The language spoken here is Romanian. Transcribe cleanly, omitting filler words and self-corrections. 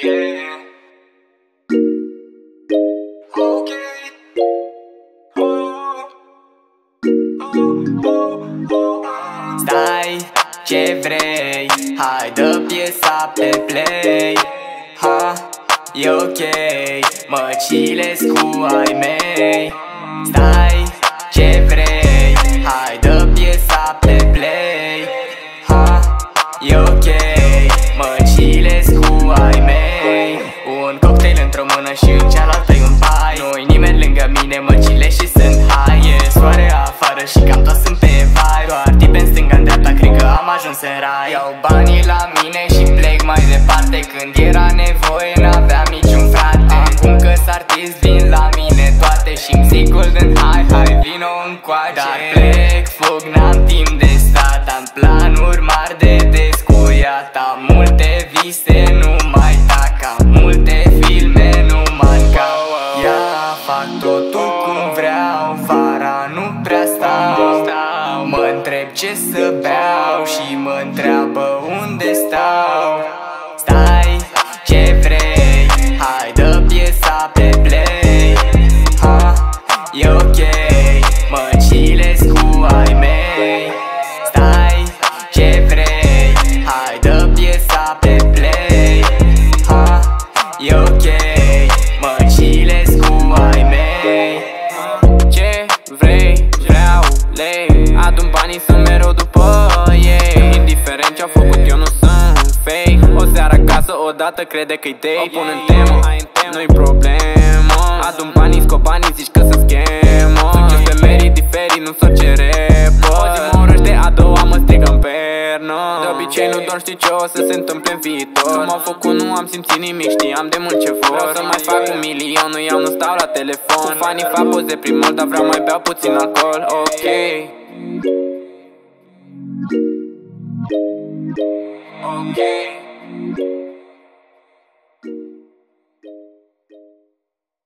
Yeah. Okay. Oh. Oh, oh, oh. Stai, ce vrei? Hai, dă piesa pe play. Ha, e ok, mă chillez cu ai mei. Stai, ce vrei? Hai, dă piesa pe play. Ha, e ok, mă chillez cu ai mei. Un cocktail într-o mână și în cealaltă-i un pai. Nu-i nimeni lângă mine, mă chillez și sunt high. E soare afară și cam toți sunt pe vai. Doar tipe în stânga-n dreapta, cred că am ajuns în rai. Iau banii la mine și plec mai departe. Când era nevoie, n-aveam niciun frate. Acum că s-a artist, vin la mine toate și-mi zic golden, hai, hai, vino încoace. Dar plec, fug, n-am timp de stat. Am planuri mari de descuiat. Am multe vise, nu mai tac. Am multe filme, nu m-ancau. Ia, fac totul cum vreau. Vara nu prea stau. Mă întreb ce să beau și mă întreabă unde stau. Stai, ce vrei? Hai, dă piesa pe play. Ha, e ok, mă chillez cu ai mei. Stai, ce vrei? Hai, dă piesa pe play. Ha, e ok, mă chillez cu ai mei. Ce vrei? Vreau lei. Adun banii, sunt mereu după ei. Indiferent ce-au făcut, eu nu sunt fake. O seară acasă, odată crede că-i date. O pun în temă, nu-i problemă. Adun banii, scop banii, zici că se schemă. Succes pe merit diferit, nu s-o cere păr. O zi mă urăște, a doua mă strigă în pernă. De obicei nu doar știi ce o să se întâmple în viitor. Nu m-au făcut, nu am simțit nimic, știam de mult ce vor. Vreau să mai fac 1 milion, nu iau, nu stau la telefon. Cu fanii fac poze prin mall, dar vreau mai bea puțin alcool, ok. Okay.